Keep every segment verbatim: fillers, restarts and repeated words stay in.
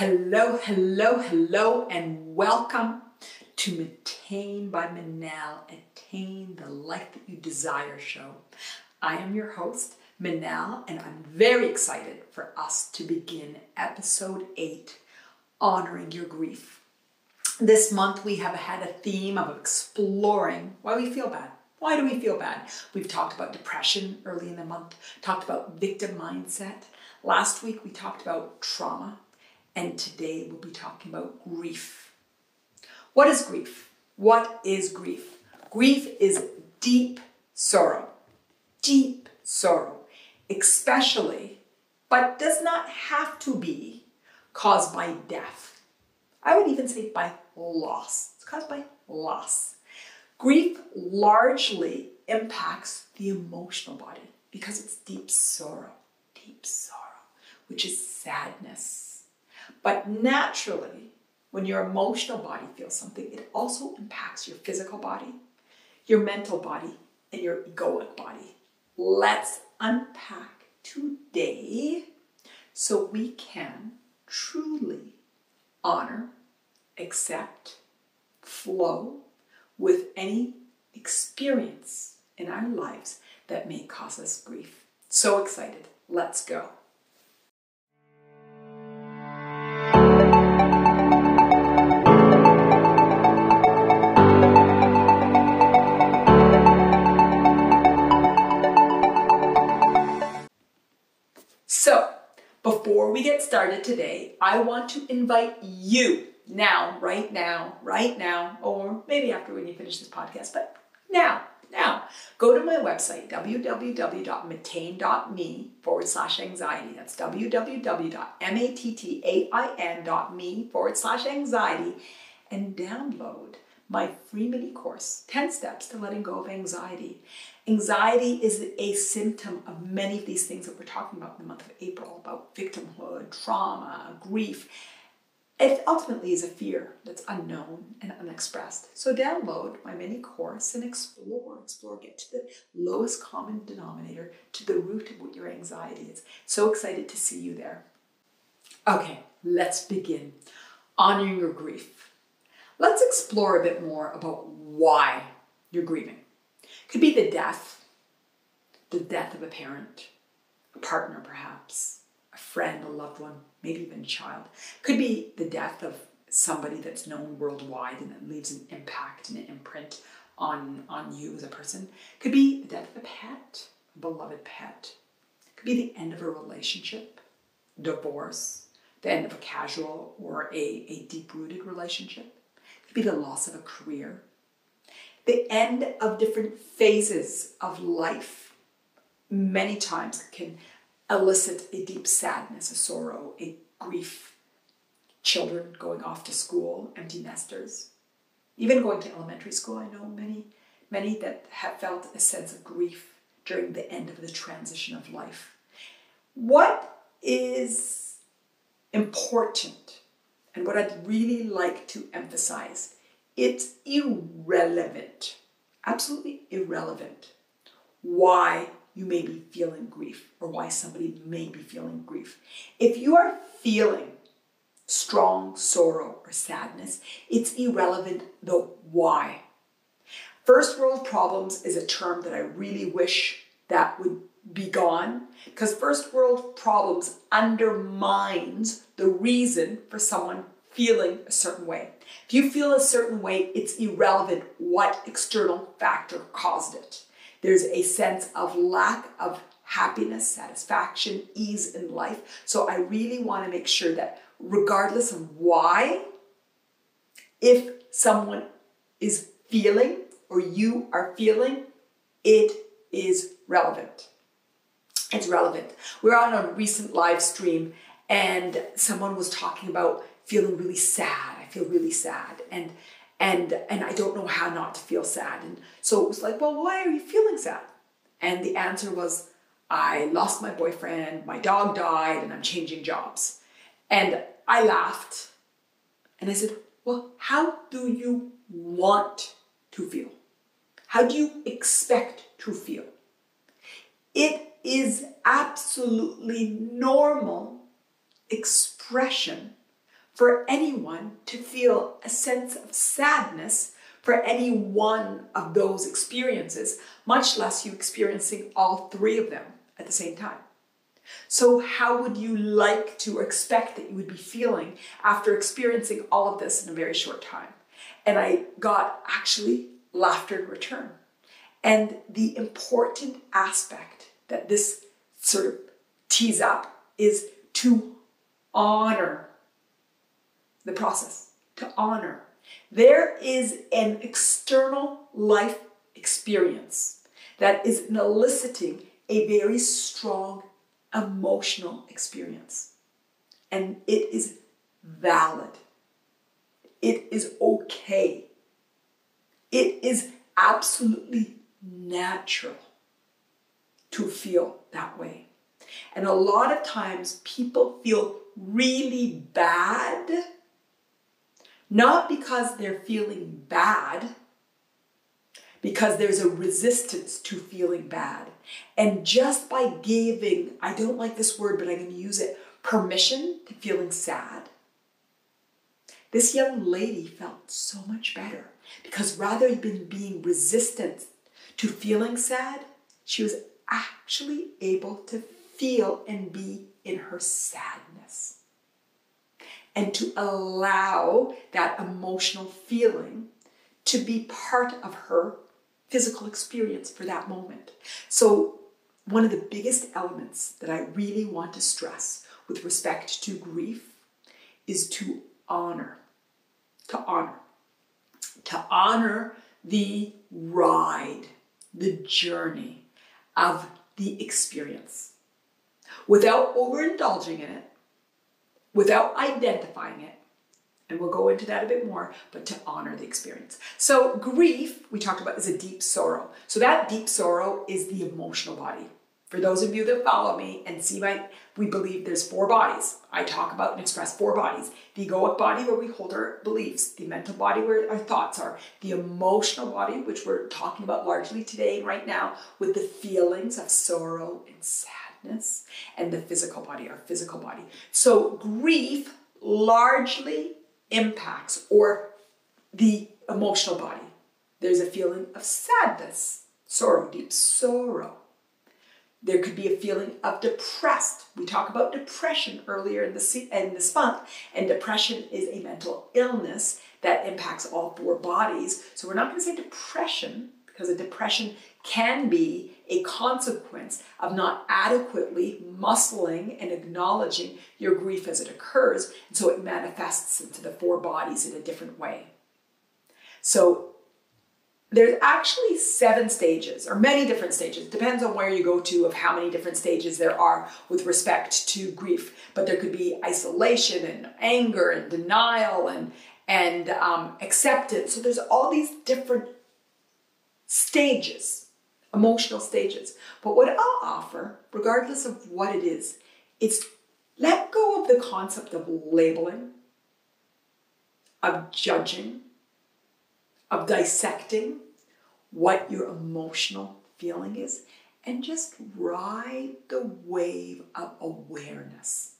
Hello, hello, hello, and welcome to Mattain by Manal, Attain the Life That You Desire show. I am your host, Manal, and I'm very excited for us to begin episode eight, Honoring Your Grief. This month we have had a theme of exploring why we feel bad. Why do we feel bad? We've talked about depression early in the month, talked about victim mindset. Last week we talked about trauma. And today we'll be talking about grief. What is grief? What is grief? Grief is deep sorrow, deep sorrow, especially, but does not have to be, caused by death. I would even say by loss. It's caused by loss. Grief largely impacts the emotional body because it's deep sorrow, deep sorrow, which is sadness. But naturally, when your emotional body feels something, it also impacts your physical body, your mental body, and your egoic body. Let's unpack today so we can truly honor, accept, flow with any experience in our lives that may cause us grief. So excited. Let's go. Before we get started today, I want to invite you now, right now, right now, or maybe after when you finish this podcast, but now, now, go to my website, www.mattain.me forward slash anxiety. That's www.mattain.me forward slash anxiety and download my free mini course, ten steps to Letting Go of Anxiety. Anxiety is a symptom of many of these things that we're talking about in the month of April, about victimhood, trauma, grief. It ultimately is a fear that's unknown and unexpressed. So download my mini course and explore, explore, get to the lowest common denominator, to the root of what your anxiety is. So excited to see you there. Okay, let's begin. Honoring your grief. Let's explore a bit more about why you're grieving. It could be the death, the death of a parent, a partner perhaps, a friend, a loved one, maybe even a child. It could be the death of somebody that's known worldwide and that leaves an impact and an imprint on, on you as a person. It could be the death of a pet, a beloved pet. It could be the end of a relationship, divorce, the end of a casual or a, a deep-rooted relationship. Be the loss of a career, the end of different phases of life many times can elicit a deep sadness, a sorrow, a grief. Children going off to school, empty nesters, even going to elementary school. I know many, many that have felt a sense of grief during the end of the transition of life. What is important? And what I'd really like to emphasize, it's irrelevant, absolutely irrelevant, why you may be feeling grief or why somebody may be feeling grief. If you are feeling strong sorrow or sadness, it's irrelevant the why. First world problems is a term that I really wish that would be gone, because first world problems undermines the reason for someone feeling a certain way. If you feel a certain way, it's irrelevant what external factor caused it. There's a sense of lack of happiness, satisfaction, ease in life. So I really want to make sure that regardless of why, if someone is feeling or you are feeling, it is relevant. It's relevant. We were on a recent live stream and someone was talking about feeling really sad. I feel really sad. And, and, and I don't know how not to feel sad. And so it was like, well, why are you feeling sad? And the answer was, I lost my boyfriend, my dog died, and I'm changing jobs. And I laughed. And I said, well, how do you want to feel? How do you expect to feel? It is absolutely normal expression for anyone to feel a sense of sadness for any one of those experiences, much less you experiencing all three of them at the same time. So how would you like to or expect that you would be feeling after experiencing all of this in a very short time? And I got actually laughter in return. And the important aspect that this sort of tees up is to honor the process, to honor. There is an external life experience that is eliciting a very strong emotional experience. And it is valid. It is okay. It is absolutely natural to feel that way. And a lot of times people feel really bad, not because they're feeling bad, because there's a resistance to feeling bad. And just by giving, I don't like this word, but I'm going to use it, permission to feeling sad, this young lady felt so much better, because rather than being resistant to feeling sad, she was actually able to feel and be in her sadness. And to allow that emotional feeling to be part of her physical experience for that moment. So one of the biggest elements that I really want to stress with respect to grief is to honor, to honor, to honor the ride, the journey of the experience without overindulging in it, without identifying it, and we'll go into that a bit more, but to honor the experience. So grief, we talked about, is a deep sorrow. So that deep sorrow is the emotional body. For those of you that follow me and see my, we believe there's four bodies. I talk about and express four bodies. The egoic body, where we hold our beliefs, the mental body, where our thoughts are, the emotional body, which we're talking about largely today and right now, with the feelings of sorrow and sadness, and the physical body, our physical body. So grief largely impacts or the emotional body. There's a feeling of sadness, sorrow, deep sorrow. There could be a feeling of depressed. We talked about depression earlier in, the, in this month, and depression is a mental illness that impacts all four bodies. So we're not going to say depression, because a depression can be a consequence of not adequately muscling and acknowledging your grief as it occurs, and so it manifests into the four bodies in a different way. So there's actually seven stages, or many different stages. It depends on where you go to of how many different stages there are with respect to grief. But there could be isolation and anger and denial and, and um, acceptance. So there's all these different stages, emotional stages. But what I'll offer, regardless of what it is, is let go of the concept of labeling, of judging, of dissecting what your emotional feeling is, and just ride the wave of awareness.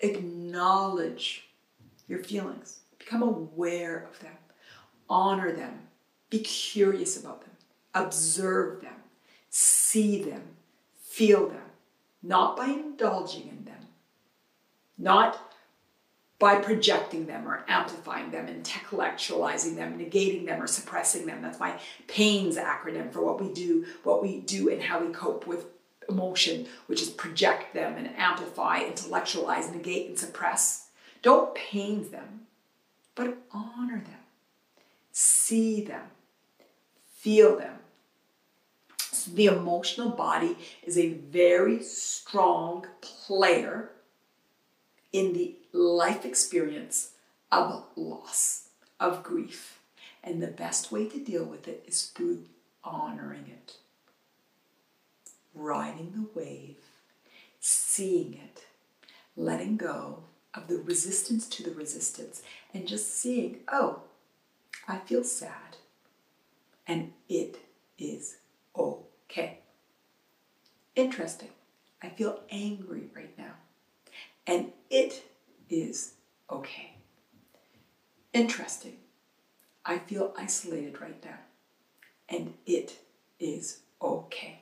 Acknowledge your feelings. Become aware of them. Honor them. Be curious about them. Observe them. See them. Feel them. Not by indulging in them. Not by projecting them or amplifying them, intellectualizing them, negating them or suppressing them. That's my PAINS acronym for what we do, what we do and how we cope with emotion, which is project them and amplify, intellectualize, negate and suppress. Don't pain them, but honor them. See them. Feel them. So the emotional body is a very strong player in the life experience of loss, of grief. And the best way to deal with it is through honoring it, riding the wave, seeing it, letting go of the resistance to the resistance, and just seeing, oh, I feel sad, and it is okay. Interesting. I feel angry right now, and It is okay. Interesting. I feel isolated right now. And it is okay.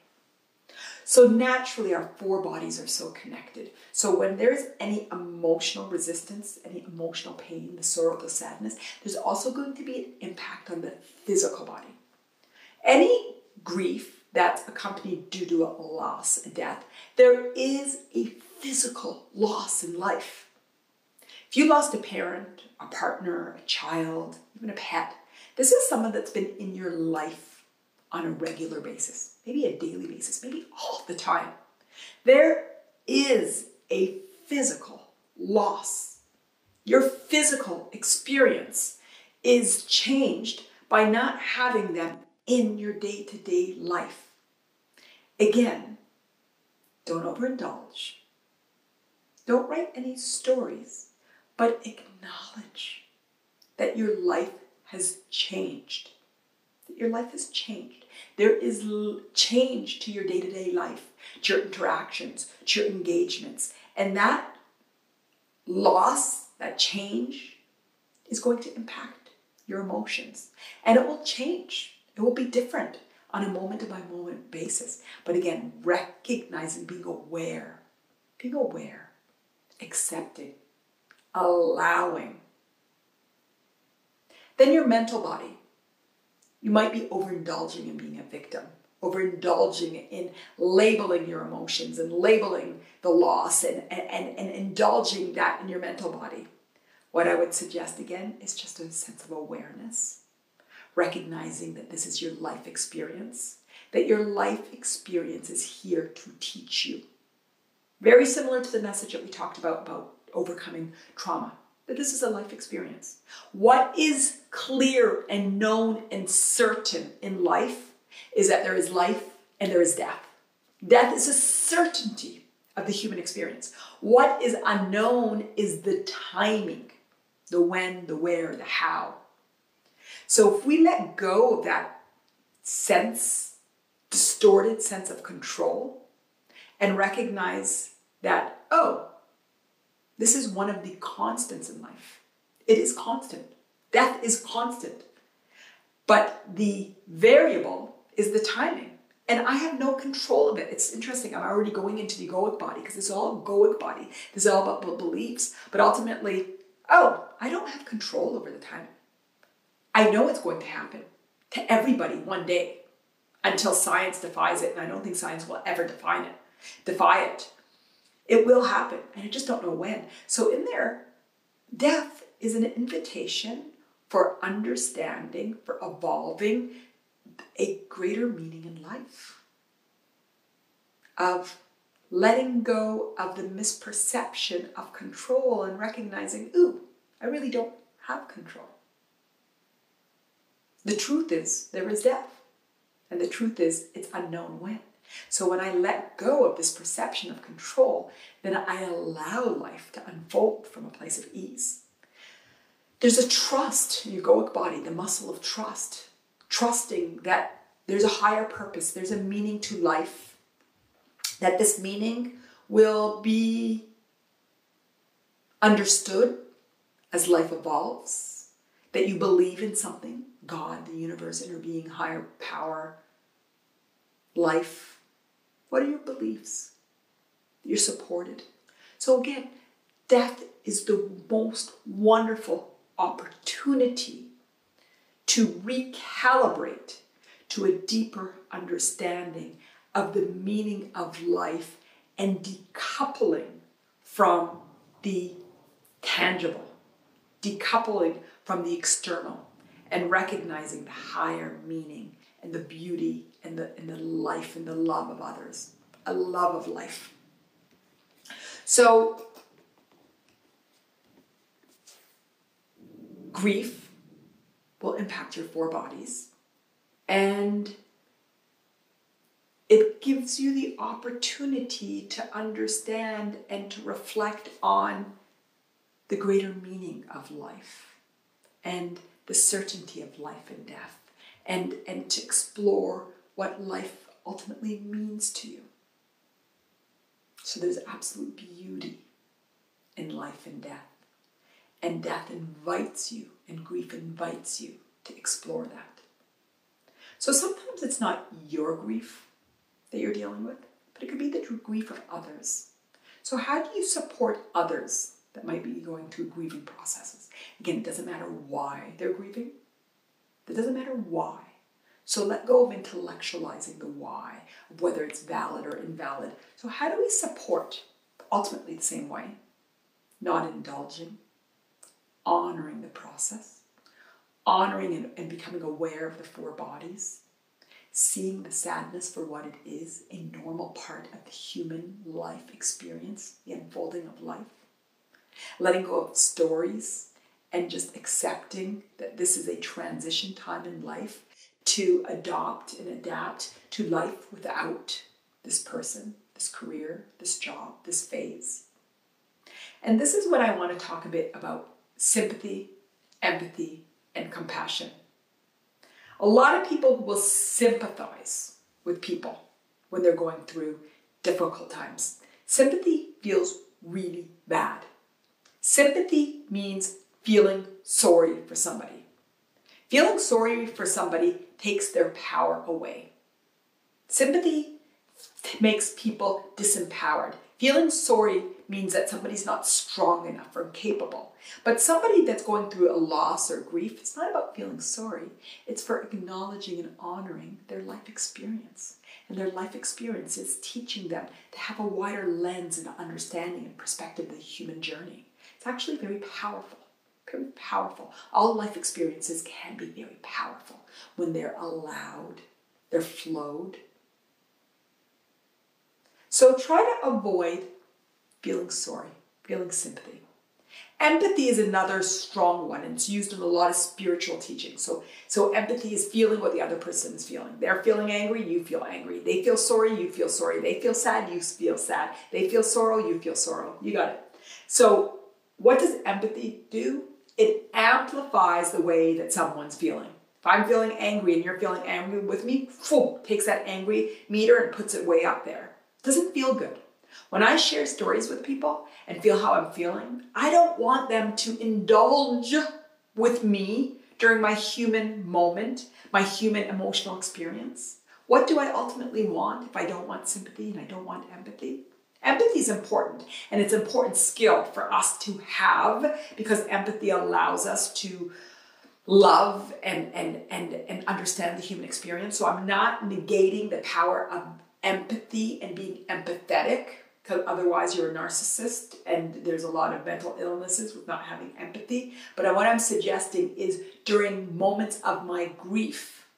So naturally, our four bodies are so connected. So when there's any emotional resistance, any emotional pain, the sorrow, the sadness, there's also going to be an impact on the physical body. Any grief that's accompanied due to a loss, a death, there is a physical loss in life. If you lost a parent, a partner, a child, even a pet, this is someone that's been in your life on a regular basis, maybe a daily basis, maybe all the time. There is a physical loss. Your physical experience is changed by not having them in your day-to-day life. Again, don't overindulge. Don't write any stories, but acknowledge that your life has changed. That your life has changed. There is change to your day-to-day life, to your interactions, to your engagements. And that loss, that change, is going to impact your emotions. And it will change. It will be different on a moment-by-moment basis. But again, recognizing, being aware, being aware, accepting, allowing. Then your mental body. You might be overindulging in being a victim, overindulging in labeling your emotions and labeling the loss and, and, and indulging that in your mental body. What I would suggest again is just a sense of awareness. Recognizing that this is your life experience, that your life experience is here to teach you. Very similar to the message that we talked about, about overcoming trauma, that this is a life experience. What is clear and known and certain in life is that there is life and there is death. Death is a certainty of the human experience. What is unknown is the timing, the when, the where, the how. So if we let go of that sense, distorted sense of control, and recognize that, oh, this is one of the constants in life. It is constant. Death is constant. But the variable is the timing. And I have no control of it. It's interesting. I'm already going into the egoic body because it's all egoic body. This is all about beliefs. But ultimately, oh, I don't have control over the timing. I know it's going to happen to everybody one day until science defies it. And I don't think science will ever define it, defy it. It will happen. And I just don't know when. So in there, death is an invitation for understanding, for evolving a greater meaning in life. Of letting go of the misperception of control and recognizing, ooh, I really don't have control. The truth is there is death, and the truth is it's unknown when. So when I let go of this perception of control, then I allow life to unfold from a place of ease. There's a trust in your egoic body, the muscle of trust, trusting that there's a higher purpose, there's a meaning to life, that this meaning will be understood as life evolves, that you believe in something. God, the universe, inner being, higher power, life. What are your beliefs? You're supported. So again, death is the most wonderful opportunity to recalibrate to a deeper understanding of the meaning of life and decoupling from the tangible, decoupling from the external, and recognizing the higher meaning and the beauty and the, and the life and the love of others, a love of life. So grief will impact your four bodies, and it gives you the opportunity to understand and to reflect on the greater meaning of life and the certainty of life and death, and, and to explore what life ultimately means to you. So there's absolute beauty in life. life and death. And death invites you, and grief invites you to explore that. So sometimes it's not your grief that you're dealing with, but it could be the grief of others. So how do you support others that might be going through grieving processes? Again, it doesn't matter why they're grieving. It doesn't matter why. So let go of intellectualizing the why, of whether it's valid or invalid. So how do we support, ultimately the same way, not indulging, honoring the process, honoring and, and becoming aware of the four bodies, seeing the sadness for what it is, a normal part of the human life experience, the unfolding of life, letting go of stories, and just accepting that this is a transition time in life to adopt and adapt to life without this person, this career, this job, this phase. And this is what I want to talk a bit about: sympathy, empathy, and compassion. A lot of people will sympathize with people when they're going through difficult times. Sympathy feels really bad. Sympathy means feeling sorry for somebody. Feeling sorry for somebody takes their power away. Sympathy makes people disempowered. Feeling sorry means that somebody's not strong enough or capable. But somebody that's going through a loss or grief, it's not about feeling sorry. It's for acknowledging and honoring their life experience. And their life experience is teaching them to have a wider lens and understanding and perspective of the human journey. It's actually very powerful. Very powerful. All life experiences can be very powerful when they're allowed, they're flowed. So try to avoid feeling sorry, feeling sympathy. Empathy is another strong one, and it's used in a lot of spiritual teaching. So, so empathy is feeling what the other person is feeling. They're feeling angry, you feel angry. They feel sorry, you feel sorry. They feel sad, you feel sad. They feel sorrow, you feel sorrow. You got it. So what does empathy do? It amplifies the way that someone's feeling. If I'm feeling angry and you're feeling angry with me, boom, takes that angry meter and puts it way up there. Doesn't feel good. When I share stories with people and feel how I'm feeling, I don't want them to indulge with me during my human moment, my human emotional experience. What do I ultimately want if I don't want sympathy and I don't want empathy? Empathy is important, and it's an important skill for us to have, because empathy allows us to love and, and, and, and understand the human experience. So I'm not negating the power of empathy and being empathetic, because otherwise you're a narcissist and there's a lot of mental illnesses with not having empathy. But what I'm suggesting is during moments of my grief,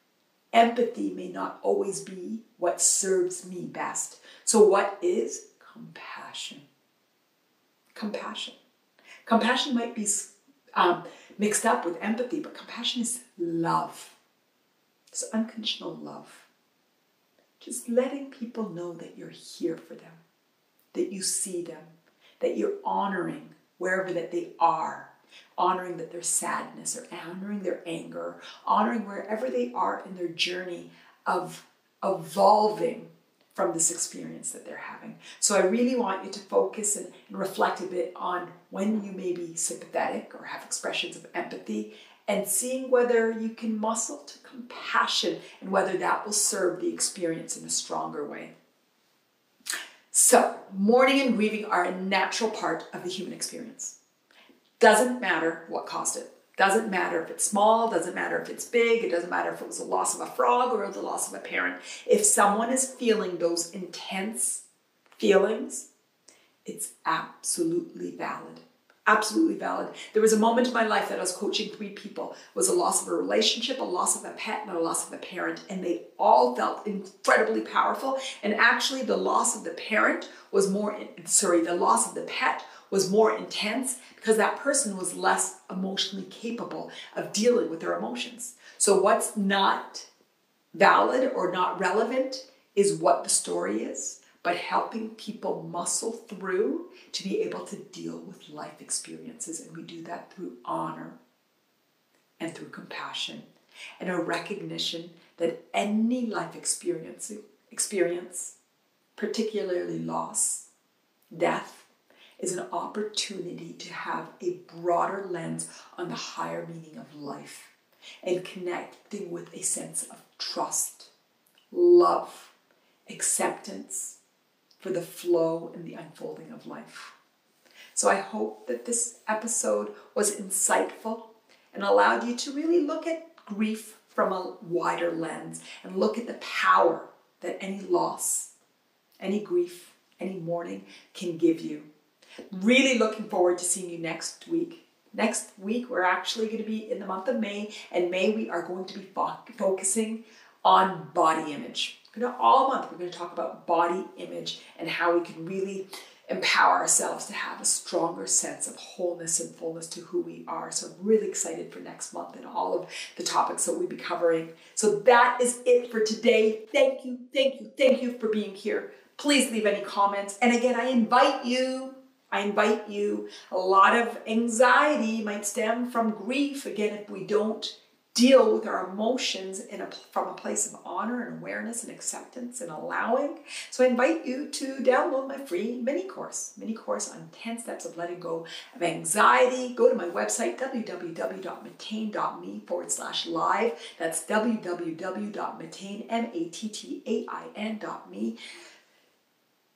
empathy may not always be what serves me best. So what is compassion? Compassion. Compassion might be um, mixed up with empathy, but compassion is love. It's unconditional love. Just letting people know that you're here for them, that you see them, that you're honoring wherever that they are, honoring that their sadness or honoring their anger, honoring wherever they are in their journey of evolving from this experience that they're having. So I really want you to focus and, and reflect a bit on when you may be sympathetic or have expressions of empathy, and seeing whether you can muscle to compassion and whether that will serve the experience in a stronger way. So, mourning and grieving are a natural part of the human experience. Doesn't matter what caused it. Doesn't matter if it's small, doesn't matter if it's big, it doesn't matter if it was the loss of a frog or the loss of a parent. If someone is feeling those intense feelings, it's absolutely valid. Absolutely valid. There was a moment in my life that I was coaching three people. It was a loss of a relationship, a loss of a pet, and a loss of a parent. And they all felt incredibly powerful. And actually the loss of the parent was more, in, sorry, the loss of the pet was more intense, because that person was less emotionally capable of dealing with their emotions. So what's not valid or not relevant is what the story is, but helping people muscle through to be able to deal with life experiences. And we do that through honor and through compassion and a recognition that any life experience, experience, particularly loss, death, is an opportunity to have a broader lens on the higher meaning of life and connecting with a sense of trust, love, acceptance for the flow and the unfolding of life. So I hope that this episode was insightful and allowed you to really look at grief from a wider lens and look at the power that any loss, any grief, any mourning can give you. Really looking forward to seeing you next week. Next week, we're actually going to be in the month of May, and May we are going to be fo- focusing on body image. All month, we're going to talk about body image and how we can really empower ourselves to have a stronger sense of wholeness and fullness to who we are. So I'm really excited for next month and all of the topics that we'll be covering. So that is it for today. Thank you, thank you, thank you for being here. Please leave any comments. And again, I invite you, I invite you, a lot of anxiety might stem from grief. Again, if we don't deal with our emotions in a, from a place of honor and awareness and acceptance and allowing. So I invite you to download my free mini course, mini course on ten steps of letting go of anxiety. Go to my website, w w w dot mattain dot me forward slash live. That's w w w dot mattain, M A T T A I N dot me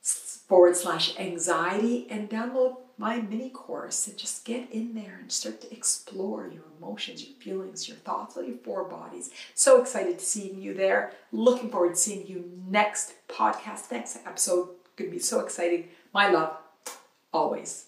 forward slash anxiety, and download my mini course and just get in there and start to explore your emotions, your feelings, your thoughts, all your four bodies. So excited to seeing you there. Looking forward to seeing you next podcast, next episode. It's going to be so exciting. My love, always.